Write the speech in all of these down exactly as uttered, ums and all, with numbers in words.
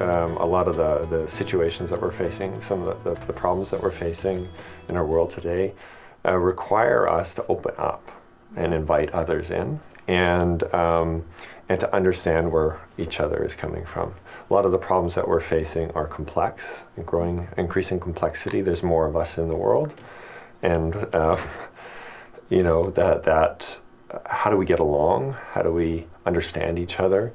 um, a lot of the, the situations that we're facing, some of the, the problems that we're facing in our world today uh, require us to open up and invite others in, and um, and to understand where each other is coming from. A lot of the problems that we're facing are complex, and growing, increasing complexity. There's more of us in the world, and uh, you know that that. How do we get along? How do we understand each other?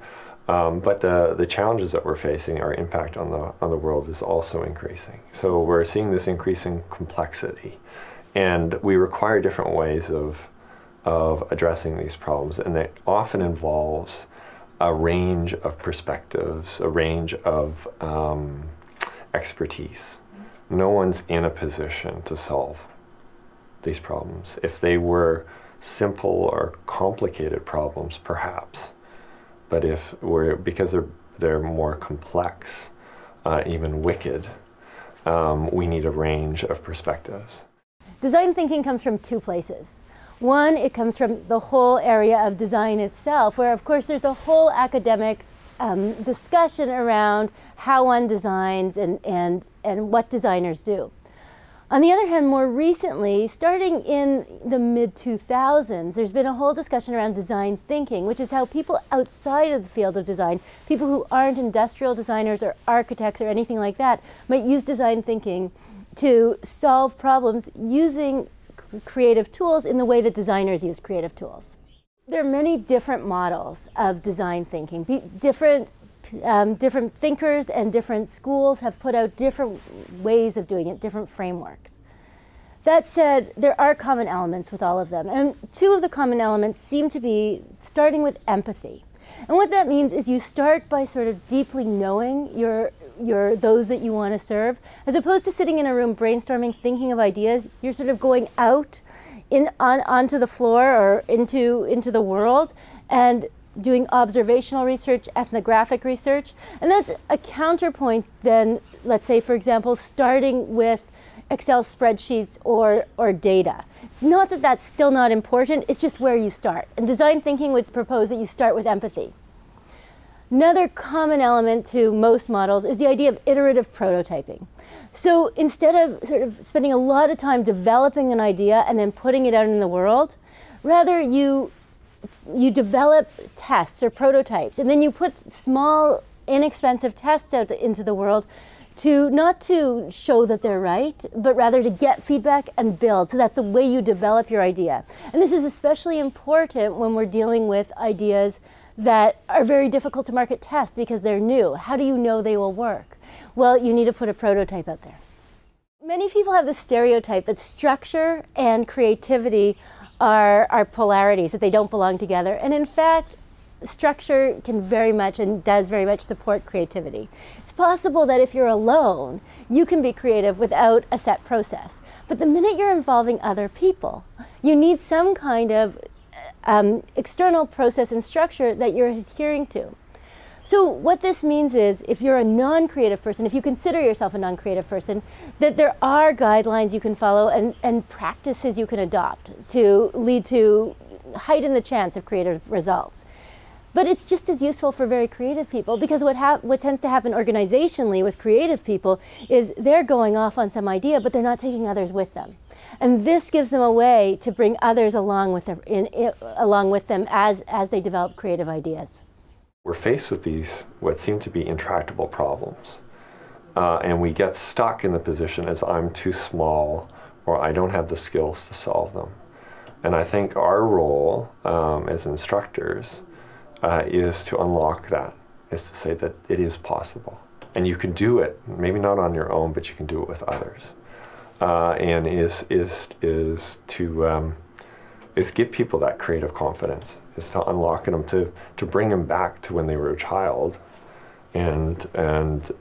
Um, but the the challenges that we're facing, our impact on the on the world is also increasing. So we're seeing this increasing complexity, and we require different ways of of addressing these problems, and that often involves a range of perspectives, a range of um, expertise. No one's in a position to solve these problems. If they were simple or complicated problems, perhaps, but if we're because they're they're more complex, uh, even wicked, um, we need a range of perspectives. Design thinking comes from two places. One, it comes from the whole area of design itself, where of course there's a whole academic um, discussion around how one designs and and and what designers do. On the other hand, more recently, starting in the mid two thousands, there's been a whole discussion around design thinking, which is how people outside of the field of design, people who aren't industrial designers or architects or anything like that, might use design thinking to solve problems using creative tools in the way that designers use creative tools. There are many different models of design thinking. Different Um, different thinkers and different schools have put out different ways of doing it, different frameworks. That said, there are common elements with all of them, and two of the common elements seem to be starting with empathy. And what that means is you start by sort of deeply knowing your, your, those that you want to serve. As opposed to sitting in a room brainstorming, thinking of ideas, you're sort of going out in, on, onto the floor or into, into the world and doing observational research, ethnographic research, and that's a counterpoint then, let's say, for example, starting with Excel spreadsheets or, or data. It's not that that's still not important, it's just where you start. And design thinking would propose that you start with empathy. Another common element to most models is the idea of iterative prototyping. So instead of sort of spending a lot of time developing an idea and then putting it out in the world, rather you you develop tests or prototypes, and then you put small, inexpensive tests out into the world to not to show that they're right, but rather to get feedback and build. So that's the way you develop your idea. And this is especially important when we're dealing with ideas that are very difficult to market test because they're new. How do you know they will work? Well, you need to put a prototype out there. Many people have this stereotype that structure and creativity Are, are polarities, that they don't belong together. And in fact, structure can very much and does very much support creativity. It's possible that if you're alone, you can be creative without a set process. But the minute you're involving other people, you need some kind of um, external process and structure that you're adhering to. So what this means is, if you're a non-creative person, if you consider yourself a non-creative person, that there are guidelines you can follow and, and practices you can adopt to lead to heighten the chance of creative results. But it's just as useful for very creative people, because what, hap what tends to happen organizationally with creative people is they're going off on some idea, but they're not taking others with them. And this gives them a way to bring others along with them, in, in, along with them as, as they develop creative ideas. We're faced with these, what seem to be intractable problems, uh, and we get stuck in the position as I'm too small or I don't have the skills to solve them. And I think our role um, as instructors uh, is to unlock that, is to say that it is possible. And you can do it, maybe not on your own, but you can do it with others. Uh, and is, is, is to um, is give people that creative confidence, is to unlock them, to, to bring them back to when they were a child and, and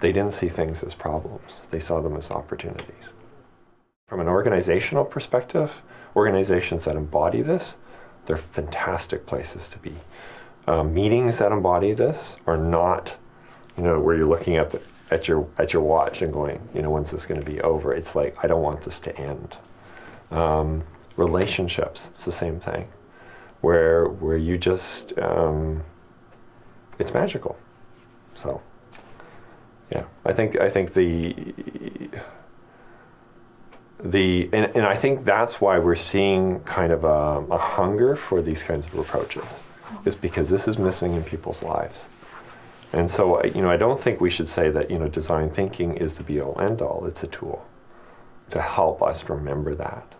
they didn't see things as problems, they saw them as opportunities. From an organizational perspective, organizations that embody this, they're fantastic places to be. Uh, meetings that embody this are not, you know, where you're looking at, the, at, your, at your watch and going, you know, when's this going to be over? It's like, I don't want this to end. Um, Relationships, it's the same thing, where where you just, um, it's magical, so. Yeah, I think I think the the and, and I think that's why we're seeing kind of a, a hunger for these kinds of approaches, is because this is missing in people's lives. And so, you know, I don't think we should say that, you know, design thinking is the be all end all. It's a tool to help us remember that.